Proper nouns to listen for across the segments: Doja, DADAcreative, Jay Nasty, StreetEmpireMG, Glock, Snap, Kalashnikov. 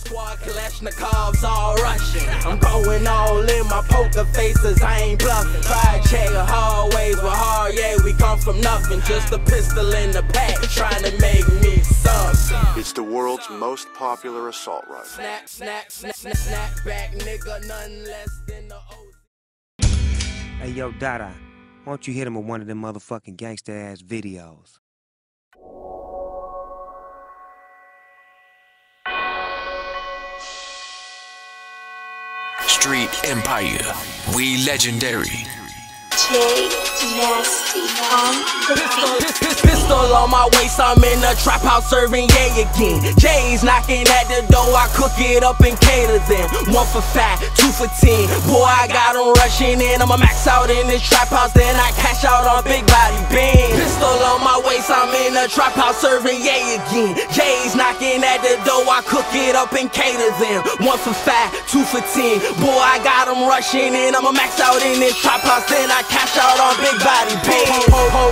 squad, Kalashnikovs all rushing. I'm going all in, my poker faces, I ain't bluffing. Try check hallways with hard, yeah, we come from nothing. Just a pistol in the pack, trying to make me something. It's the world's most popular assault rifle. Snap, snap, snap, snap, snap back, nigga, none less than the OZ. Hey, yo, Dada, why don't you hit him with one of them motherfucking gangster ass videos? Street Empire, we legendary. Jay Nasty on the beat. Pistol on my waist, I'm in a trap house serving yay again. Jay's knocking at the door, I cook it up and cater them. 1 for 5, 2 for 10. Boy, I got them rushing in. I'ma max out in this trap house, then I cash out on big body bands. Pistol on my waist, I'm in a trap house serving yay again. Jay's knocking at the door, I cook it up and cater them. 1 for 5, 2 for 10. Boy, I got them rushing in. I'ma max out in this trap house, then I cash out on big body bands.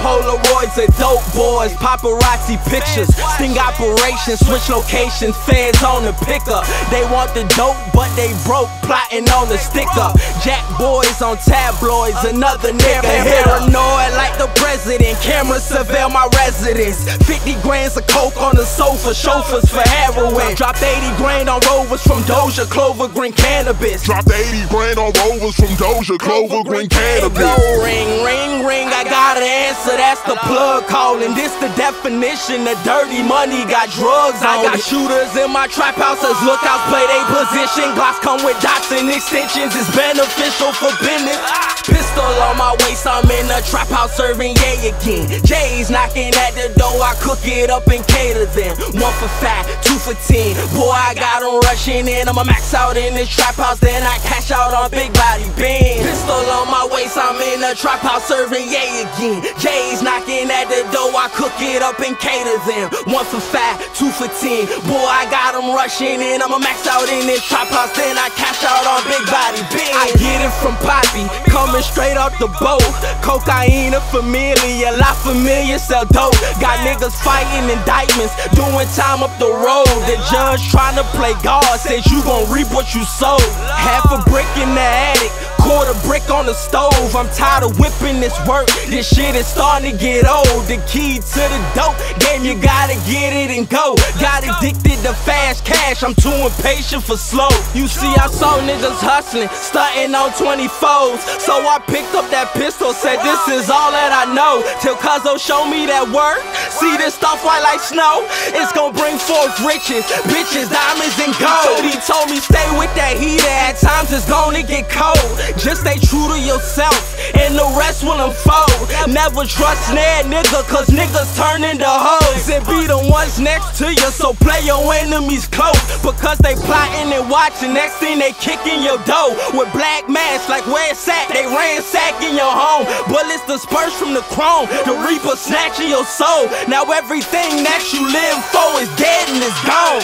Polaroids and dope boys, paparazzi pictures, sting operations, switch locations, feds on the pickup. They want the dope, but they broke, plotting on the stick up. Jack boys on tabloids, another nigga paranoid like the president. Cameras surveil my residence. 50 grands of coke on the sofa, chauffeurs for heroin. Dropped 80 grand on rovers from Doja, Clover Green Cannabis. Dropped 80 grand on rovers from Doja, Clover Green Cannabis. Ring, ring, ring, I gotta answer, that's the plug calling. This the definition of dirty money, got drugs on. I got shooters in my trap houses, lookouts play they position. Glocks come with dots and extensions, it's beneficial for business. Pistol on my waist, I'm in a trap house serving yay again. Jay's knocking at the door, I cook it up and cater them. 1 for 5, 2 for 10. Boy, I got them rushing in. I'ma max out in this trap house, then I cash out on big body bands. Pistol on my waist, I'm in a trap house serving yay again. Jay's knocking at the door, I cook it up and cater them. 1 for 5, 2 for 10. Boy, I got them rushing in. I'ma max out in this trap house, then I cash out on big body bins. I get it from Poppy, coming straight off the boat. Cocaine a familiar, La Familia sell dope. Got niggas fighting indictments, doing time up the road. The judge trying to play God, says you gon' reap what you sow. Half a brick in the attic, quarter brick on the stove. I'm tired of whipping this work, this shit is starting to get old. The key to the dope game, you gotta get it and go. Got addicted to fast cash, I'm too impatient for slow. You see I saw niggas hustling, stunting on 24s. So I picked up that pistol, said this is all that I know. Till Cuzzo show me that work, see this stuff white like snow. It's gonna bring forth riches, bitches, diamonds and gold. He told me stay with that heater, at times it's gonna get cold. Just stay true to yourself, and the rest will unfold. Never trust that nigga, cause niggas turn into hoes. And be the ones next to you, so play your enemies close. Because they plotting and watching, next thing they kicking your dough. With black masks like where it's at, they ransacking your home. Bullets dispersed from the chrome, the reaper snatching your soul. Now everything that you live for is dead and it's gone.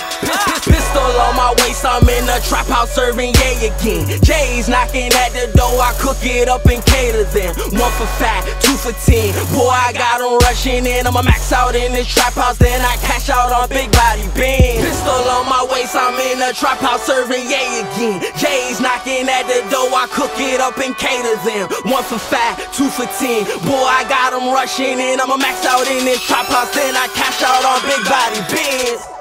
Pistol on my waist, I'm in a trap house serving yay again. Jay's knocking at the though I cook it up and cater them. 1 for 5, 2 for 10. Boy, I got them rushing in. I'ma max out in this trap house, then I cash out on big body bands. Pistol on my waist, I'm in a trap house serving yay again. Jay's knocking at the door, I cook it up and cater them. 1 for 5, 2 for 10. Boy, I got them rushing in. I'ma max out in this trap house, then I cash out on big body bands.